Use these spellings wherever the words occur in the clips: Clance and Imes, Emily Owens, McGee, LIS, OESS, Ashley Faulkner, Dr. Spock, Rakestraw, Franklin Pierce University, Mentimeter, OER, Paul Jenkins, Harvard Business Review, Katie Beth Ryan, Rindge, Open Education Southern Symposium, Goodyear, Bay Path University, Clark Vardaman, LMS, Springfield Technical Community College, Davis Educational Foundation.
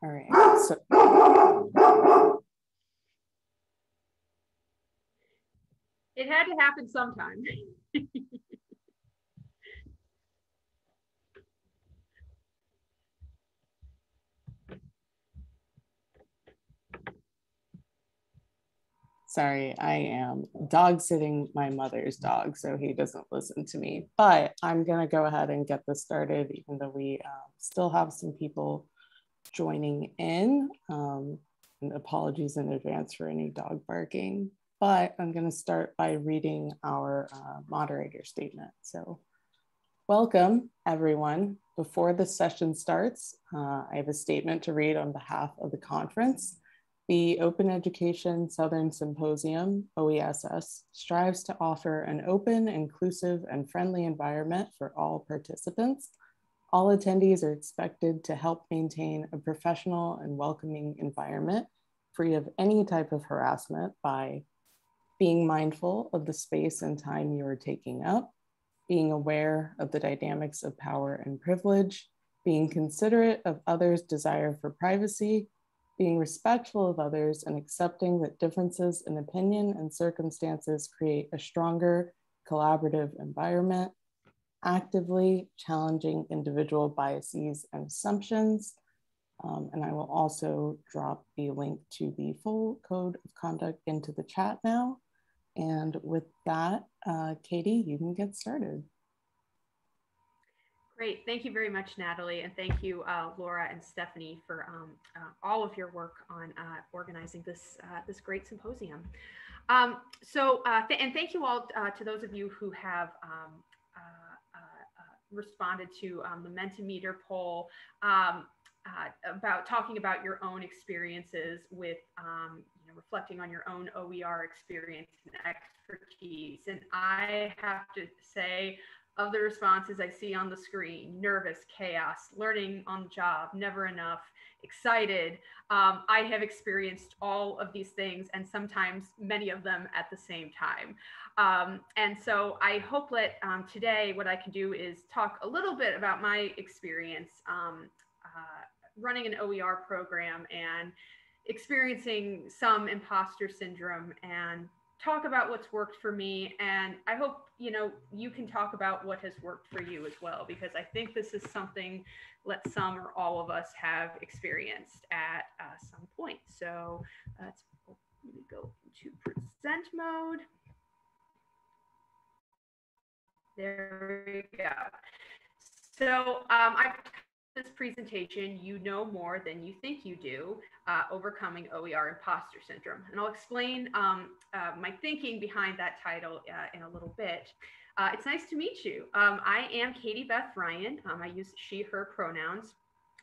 All right. So it had to happen sometime. Sorry, I am dog sitting my mother's dog, so he doesn't listen to me, but I'm gonna go ahead and get this started, even though we still have some people joining in. And apologies in advance for any dog barking, but I'm gonna start by reading our moderator statement. So welcome everyone. Before the session starts, I have a statement to read on behalf of the conference. The Open Education Southern Symposium, OESS, strives to offer an open, inclusive, and friendly environment for all participants. All attendees are expected to help maintain a professional and welcoming environment, free of any type of harassment, by being mindful of the space and time you are taking up, being aware of the dynamics of power and privilege, being considerate of others' desire for privacy, being respectful of others, and accepting that differences in opinion and circumstances create a stronger collaborative environment, actively challenging individual biases and assumptions. And I will also drop the link to the full code of conduct into the chat now. And with that, Katie, you can get started. Great, thank you very much, Natalie, and thank you, Laura and Stephanie, for all of your work on organizing this this great symposium. And thank you all to those of you who have responded to the Mentimeter poll about talking about your own experiences with you know, reflecting on your own OER experience and expertise. And I have to say, of the responses I see on the screen, nervous, chaos, learning on the job, never enough, excited. I have experienced all of these things, and sometimes many of them at the same time. And so I hope that today what I can do is talk a little bit about my experience running an OER program and experiencing some imposter syndrome, and talk about what's worked for me. And I hope, you know, you can talk about what has worked for you as well, because I think this is something that some or all of us have experienced at some point. So let's go into present mode. There we go. So I've this presentation, You Know More Than You Think You Do, Overcoming OER Imposter Syndrome. And I'll explain my thinking behind that title in a little bit. It's nice to meet you. I am Katie Beth Ryan. I use she, her pronouns.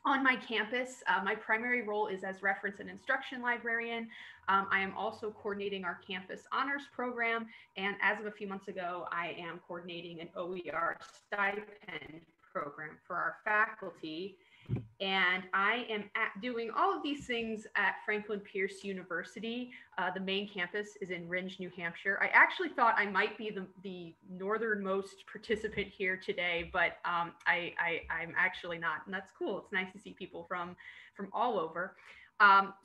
On my campus, my primary role is as reference and instruction librarian. I am also coordinating our campus honors program. And as of a few months ago, I am coordinating an OER stipend program for our faculty. And I am doing all of these things at Franklin Pierce University. The main campus is in Rindge, New Hampshire. I actually thought I might be the northernmost participant here today, but I'm actually not, and that's cool. It's nice to see people from all over.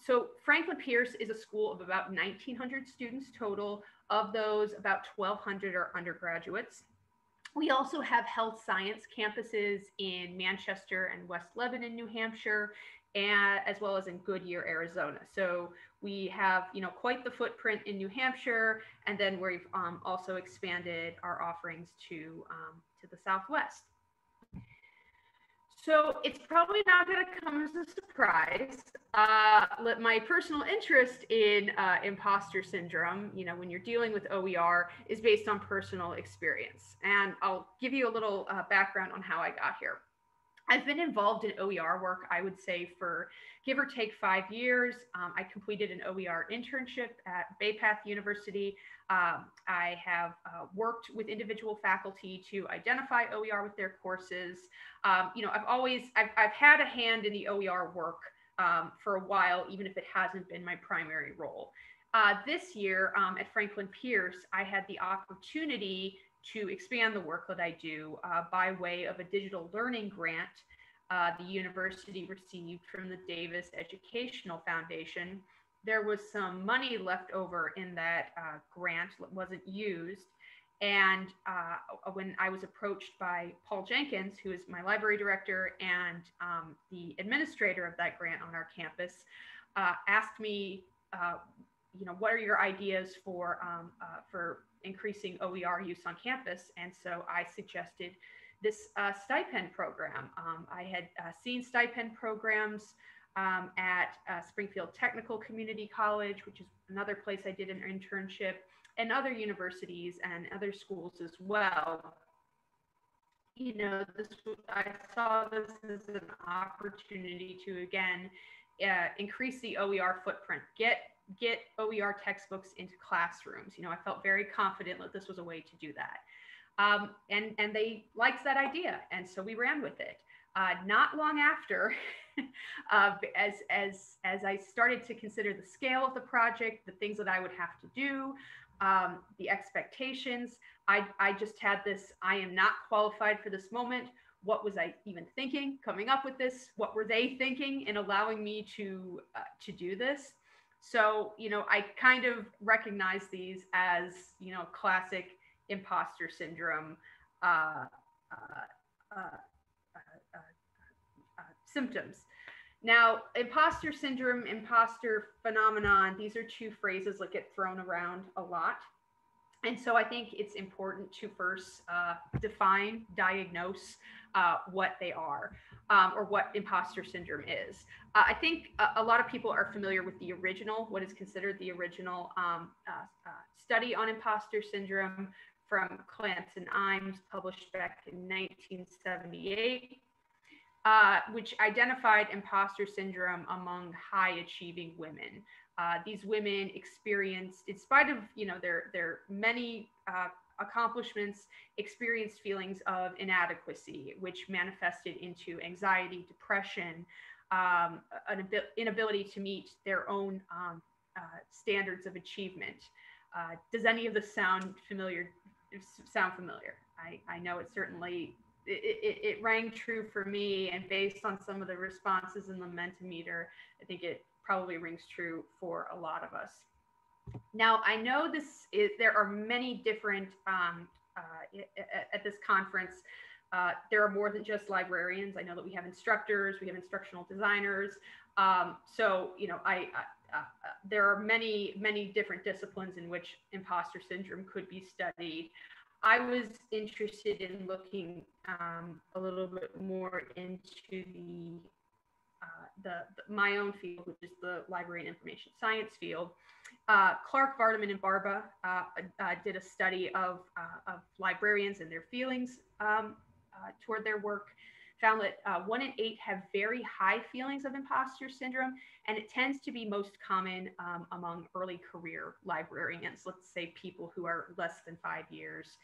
So Franklin Pierce is a school of about 1,900 students total. Of those, about 1,200 are undergraduates. We also have health science campuses in Manchester and West Lebanon, New Hampshire, and as well as in Goodyear, Arizona. So we have, you know, quite the footprint in New Hampshire, and then we've also expanded our offerings to the Southwest. So it's probably not going to come as a surprise. My personal interest in imposter syndrome, you know, when you're dealing with OER, is based on personal experience. And I'll give you a little background on how I got here. I've been involved in OER work, I would say, for give or take 5 years. I completed an OER internship at Bay Path University. I have worked with individual faculty to identify OER with their courses. You know, I've had a hand in the OER work for a while, even if it hasn't been my primary role. This year at Franklin Pierce, I had the opportunity to expand the work that I do by way of a digital learning grant the university received from the Davis Educational Foundation. There was some money left over in that grant that wasn't used. And when I was approached by Paul Jenkins, who is my library director and the administrator of that grant on our campus, asked me, you know, what are your ideas for increasing OER use on campus? And so I suggested this stipend program. I had seen stipend programs at Springfield Technical Community College, which is another place I did an internship, and other universities and other schools as well. You know, this, I saw this as an opportunity to, again, increase the OER footprint, get OER textbooks into classrooms. You know, I felt very confident that this was a way to do that. And they liked that idea, and so we ran with it. Not long after, as I started to consider the scale of the project, the things that I would have to do, the expectations, I just had this, I am not qualified for this moment. What was I even thinking coming up with this? What were they thinking in allowing me to do this? So, you know, I kind of recognize these as, you know, classic imposter syndrome symptoms. Now, imposter syndrome, imposter phenomenon, these are two phrases that get thrown around a lot. And so I think it's important to first define, diagnose what they are or what imposter syndrome is. I think a lot of people are familiar with the original, what is considered the original study on imposter syndrome from Clance and Imes, published back in 1978. Which identified imposter syndrome among high-achieving women. These women experienced, in spite of, you know, their many accomplishments, experienced feelings of inadequacy, which manifested into anxiety, depression, an inability to meet their own standards of achievement. Does any of this sound familiar? I know it certainly. It rang true for me, and based on some of the responses in the Mentimeter, I think it probably rings true for a lot of us. Now, I know this is, there are many different, at this conference, there are more than just librarians. I know that we have instructors, we have instructional designers. So, you know, there are many, many different disciplines in which imposter syndrome could be studied. I was interested in looking a little bit more into my own field, which is the library and information science field. Clark Vardaman and Barba did a study of librarians and their feelings toward their work, found that 1 in 8 have very high feelings of imposter syndrome, and it tends to be most common among early career librarians, let's say people who are less than 5 years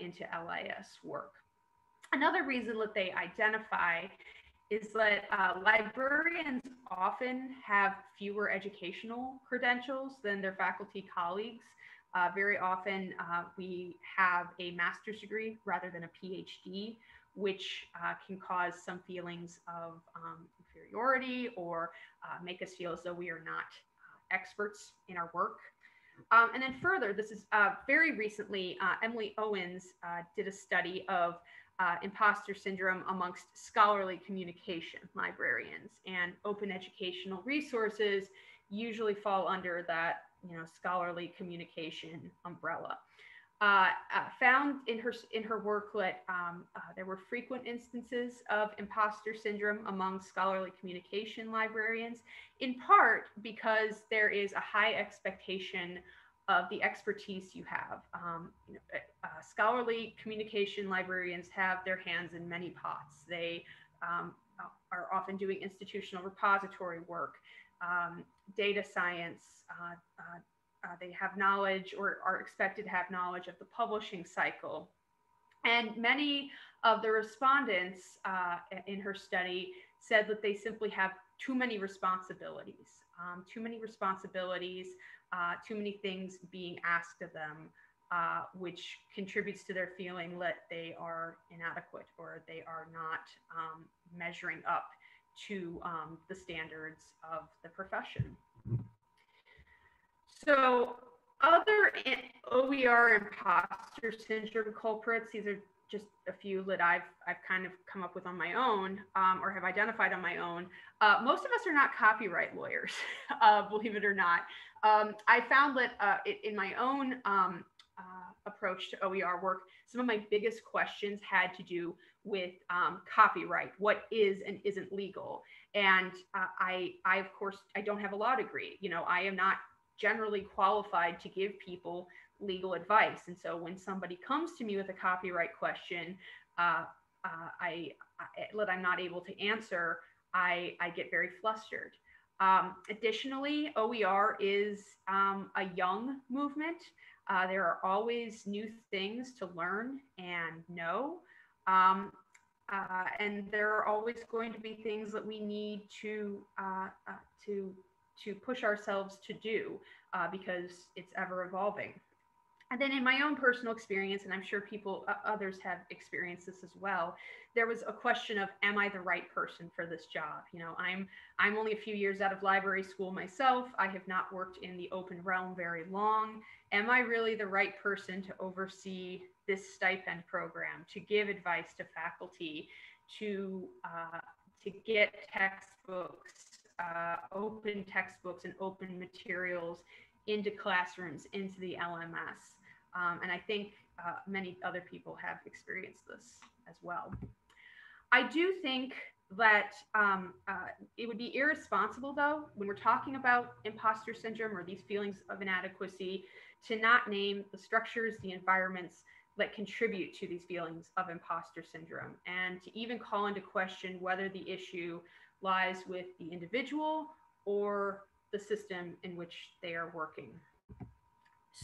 into LIS work. Another reason that they identify is that librarians often have fewer educational credentials than their faculty colleagues. Very often we have a master's degree rather than a PhD, which can cause some feelings of inferiority or make us feel as though we are not experts in our work. And then further, this is very recently, Emily Owens did a study of imposter syndrome amongst scholarly communication librarians, and open educational resources usually fall under that, you know, scholarly communication umbrella. Found in her work that there were frequent instances of imposter syndrome among scholarly communication librarians, in part because there is a high expectation of the expertise you have. You know, scholarly communication librarians have their hands in many pots. They are often doing institutional repository work, data science, they have knowledge or are expected to have knowledge of the publishing cycle. And many of the respondents in her study said that they simply have too many responsibilities, too many things being asked of them which contributes to their feeling that they are inadequate or they are not measuring up to the standards of the profession. So other OER imposter syndrome culprits, these are just a few that I've kind of come up with on my own or have identified on my own. Most of us are not copyright lawyers, believe it or not. I found that in my own approach to OER work, some of my biggest questions had to do with copyright, what is and isn't legal. And I, of course, I don't have a law degree. You know, I am not generally qualified to give people legal advice. And so when somebody comes to me with a copyright question that I'm not able to answer, I get very flustered. Additionally, OER is a young movement. There are always new things to learn and know. And there are always going to be things that we need to push ourselves to do because it's ever evolving. And then in my own personal experience, and I'm sure people, others have experienced this as well, there was a question of, am I the right person for this job? You know, I'm only a few years out of library school myself. I have not worked in the open realm very long. Am I really the right person to oversee this stipend program, to give advice to faculty, to get textbooks, open textbooks and open materials into classrooms, into the LMS? And I think many other people have experienced this as well. I do think that it would be irresponsible, though, when we're talking about imposter syndrome or these feelings of inadequacy, to not name the structures, the environments that contribute to these feelings of imposter syndrome, and to even call into question whether the issue lies with the individual or the system in which they are working.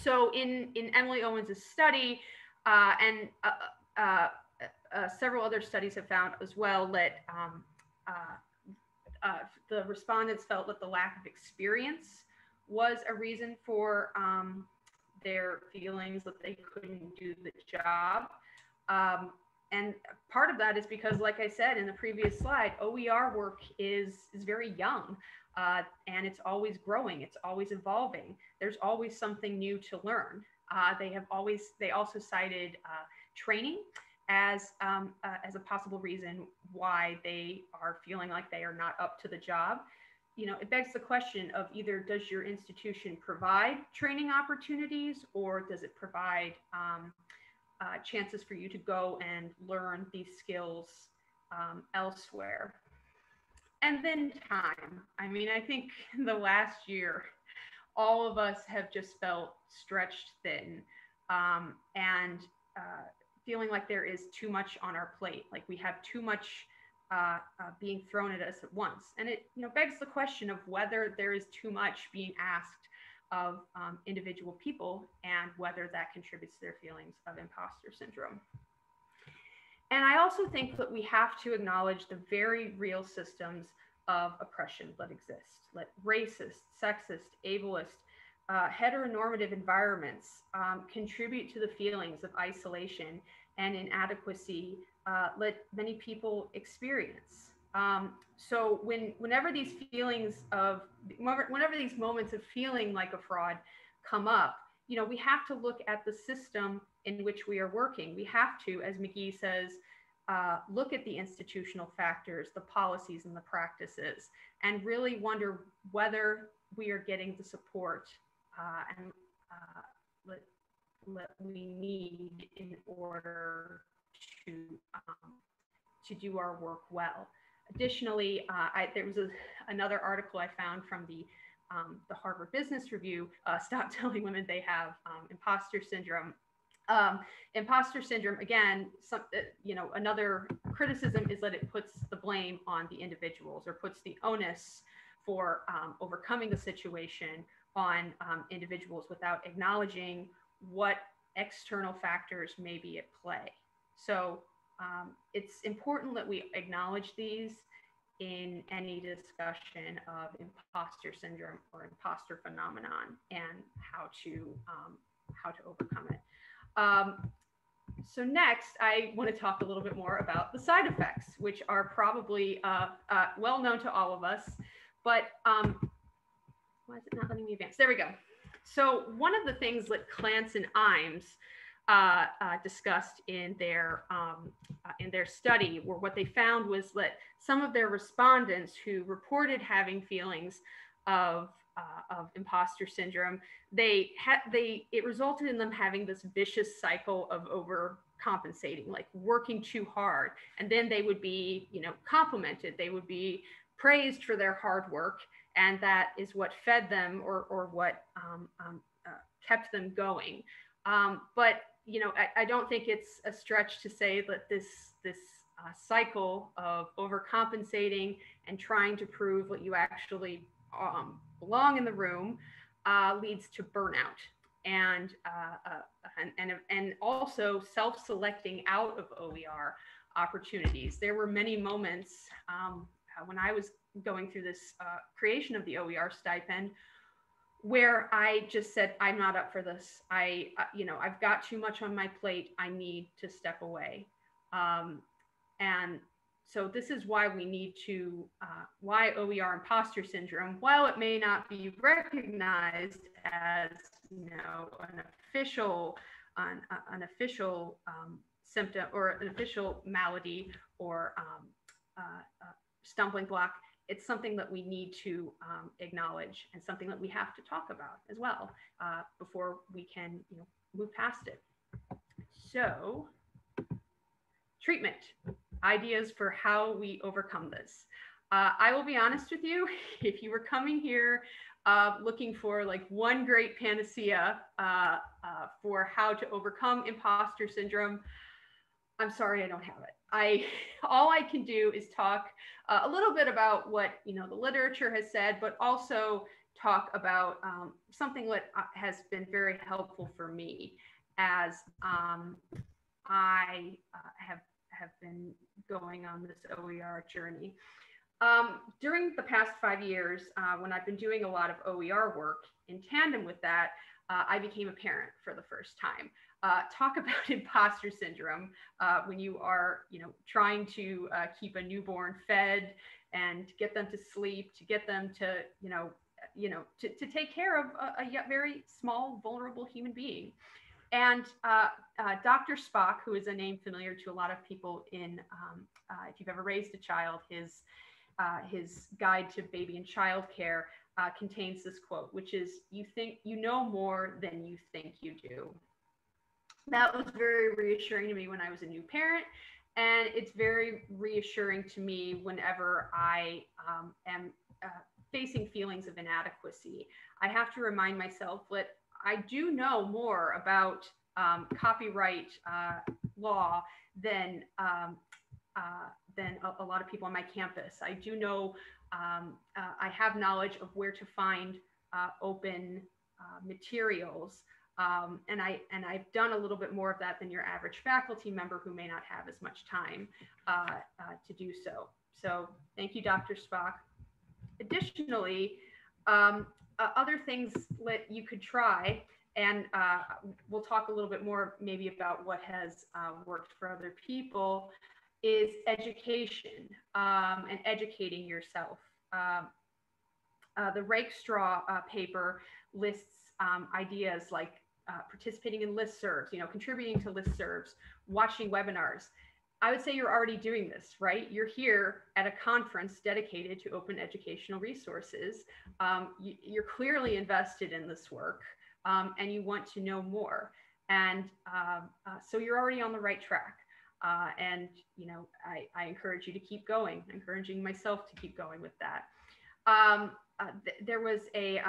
So in Emily Owens' study and several other studies have found as well that the respondents felt that the lack of experience was a reason for their feelings that they couldn't do the job. And part of that is because, like I said in the previous slide, OER work is very young. And it's always growing, it's always evolving. There's always something new to learn. They also cited training as a possible reason why they are feeling like they are not up to the job. You know, it begs the question of either does your institution provide training opportunities or does it provide chances for you to go and learn these skills elsewhere? And then time. I mean, I think in the last year, all of us have just felt stretched thin and feeling like there is too much on our plate, like we have too much being thrown at us at once. And it, you know, begs the question of whether there is too much being asked of individual people and whether that contributes to their feelings of imposter syndrome. And I also think that we have to acknowledge the very real systems of oppression that exist, like racist, sexist, ableist, heteronormative environments contribute to the feelings of isolation and inadequacy that many people experience. So whenever these moments of feeling like a fraud come up, you know, we have to look at the system in which we are working. We have to, as McGee says, look at the institutional factors, the policies and the practices, and really wonder whether we are getting the support that we need in order to do our work well. Additionally, there was another article I found from the Harvard Business Review, Stop Telling Women They Have Imposter Syndrome. Imposter syndrome, again, you know, another criticism is that it puts the blame on the individuals or puts the onus for overcoming the situation on individuals without acknowledging what external factors may be at play. So it's important that we acknowledge these in any discussion of imposter syndrome or imposter phenomenon and how to overcome it. So next, I want to talk a little bit more about the side effects, which are probably well known to all of us, but why is it not letting me advance? There we go. So one of the things that Clance and Imes discussed in their study, where what they found was that some of their respondents who reported having feelings of imposter syndrome, it resulted in them having this vicious cycle of overcompensating, like working too hard, and then they would be, you know, complimented, they would be praised for their hard work, and that is what fed them or what kept them going. But you know, I don't think it's a stretch to say that this cycle of overcompensating and trying to prove what you actually belong in the room leads to burnout and also self-selecting out of OER opportunities. There were many moments when I was going through this creation of the OER stipend where I just said, I'm not up for this. You know, I've got too much on my plate. I need to step away. And so this is why we need to, why OER imposter syndrome, while it may not be recognized as, you know, an official symptom or an official malady or stumbling block, it's something that we need to acknowledge and something that we have to talk about as well before we can, you know, move past it. So, treatment, ideas for how we overcome this. I will be honest with you, if you were coming here looking for like one great panacea for how to overcome imposter syndrome, I'm sorry, I don't have it. All I can do is talk a little bit about what, you know, the literature has said, but also talk about something that has been very helpful for me as I have been going on this OER journey. During the past 5 years, when I've been doing a lot of OER work, in tandem with that, I became a parent for the first time. Talk about imposter syndrome when you are, you know, trying to keep a newborn fed and get them to sleep, to get them to, you know, to take care of a very small, vulnerable human being. And Dr. Spock, who is a name familiar to a lot of people in, if you've ever raised a child, his guide to baby and child care contains this quote, which is, "You think you know more than you think you do." That was very reassuring to me when I was a new parent, and it's very reassuring to me whenever I am facing feelings of inadequacy. I have to remind myself that I do know more about copyright law than a lot of people on my campus. I do know, I have knowledge of where to find open materials. And I've done a little bit more of that than your average faculty member who may not have as much time to do so. So thank you, Dr. Spock. Additionally, other things that you could try, and we'll talk a little bit more maybe about what has worked for other people, is education and educating yourself. The Rakestraw paper lists ideas like participating in listservs, you know, contributing to listservs, watching webinars. I would say you're already doing this, right? You're here at a conference dedicated to open educational resources. You're clearly invested in this work and you want to know more. And so you're already on the right track. And, you know, I encourage you to keep going, I'm encouraging myself to keep going with that. There was a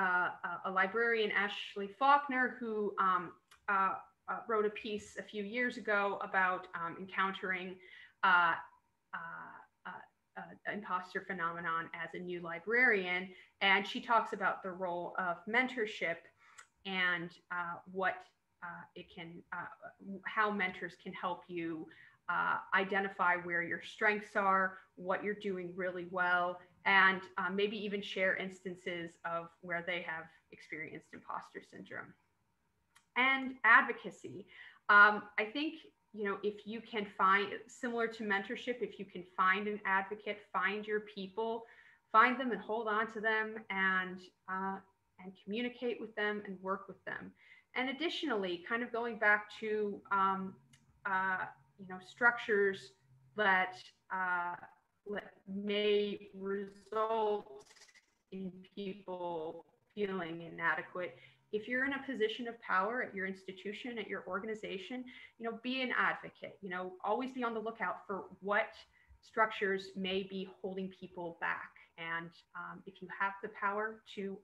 librarian, Ashley Faulkner, who wrote a piece a few years ago about encountering imposter phenomenon as a new librarian. And she talks about the role of mentorship and what it can, how mentors can help you identify where your strengths are, what you're doing really well, and maybe even share instances of where they have experienced imposter syndrome. And advocacy. I think, you know, if you can find, similar to mentorship, if you can find an advocate, find your people, find them and hold on to them, and communicate with them and work with them. And additionally, kind of going back to, you know, structures that, that may result in people feeling inadequate. If you're in a position of power at your institution, at your organization, you know, be an advocate, you know, always be on the lookout for what structures may be holding people back. And if you have the power to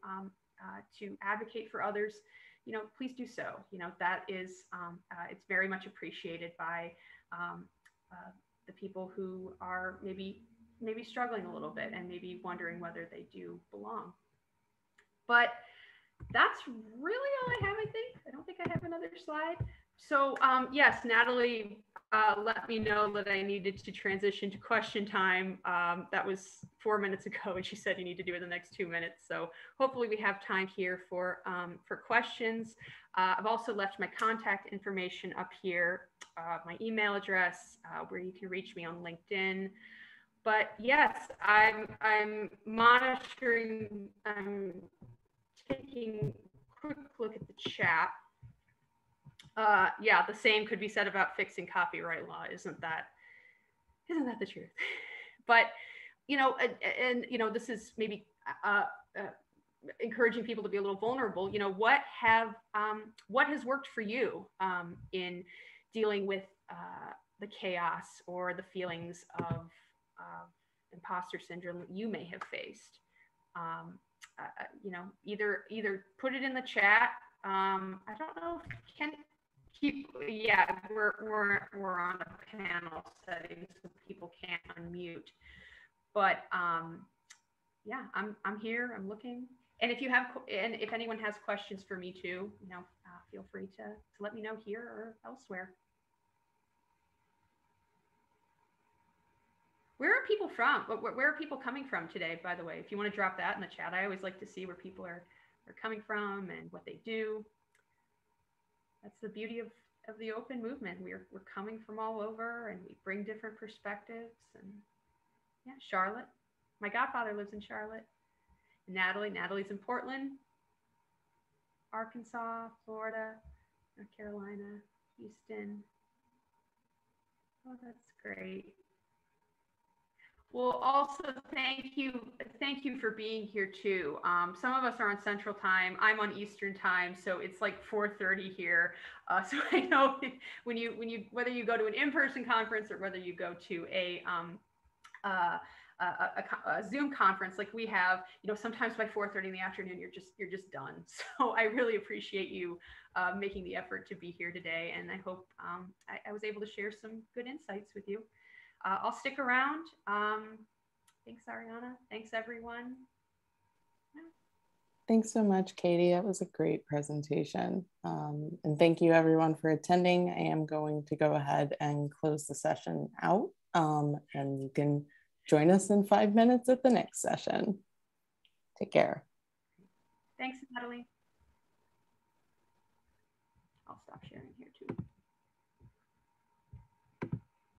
advocate for others, you know, please do so. You know, that is, it's very much appreciated by the people who are maybe struggling a little bit and maybe wondering whether they do belong. But that's really all I have, I think. I don't think I have another slide. So yes, Natalie let me know that I needed to transition to question time. That was 4 minutes ago, and she said you need to do it in the next 2 minutes. So hopefully we have time here for questions. I've also left my contact information up here, my email address, where you can reach me on LinkedIn. But yes, I'm monitoring, taking a quick look at the chat. Yeah, the same could be said about fixing copyright law. Isn't that the truth? But, you know, and you know, this is maybe encouraging people to be a little vulnerable. You know, what has worked for you in dealing with the chaos or the feelings of imposter syndrome you may have faced? You know, either put it in the chat. I don't know if I can keep, yeah, we're on a panel setting so people can't unmute. But yeah, I'm here, I'm looking. And if you have, and if anyone has questions for me too, you know, feel free to let me know here or elsewhere. Where are people from? Where are people coming from today, by the way? If you want to drop that in the chat, I always like to see where people are coming from and what they do. That's the beauty of the open movement. We're coming from all over, and we bring different perspectives. And yeah, Charlotte. My godfather lives in Charlotte. Natalie's in Portland, Arkansas, Florida, North Carolina, Houston. Oh, that's great. Well, also thank you for being here too. Some of us are on Central Time. I'm on Eastern Time, so it's like 4:30 here. So I know whether you go to an in-person conference or whether you go to a Zoom conference like we have, you know, sometimes by 4:30 in the afternoon you're just done. So I really appreciate you making the effort to be here today, and I hope I was able to share some good insights with you. I'll stick around. Thanks, Ariana. Thanks, everyone. Yeah. Thanks so much, Katie. That was a great presentation. And thank you, everyone, for attending. I am going to go ahead and close the session out. And you can join us in 5 minutes at the next session. Take care. Thanks, Natalie. I'll stop sharing.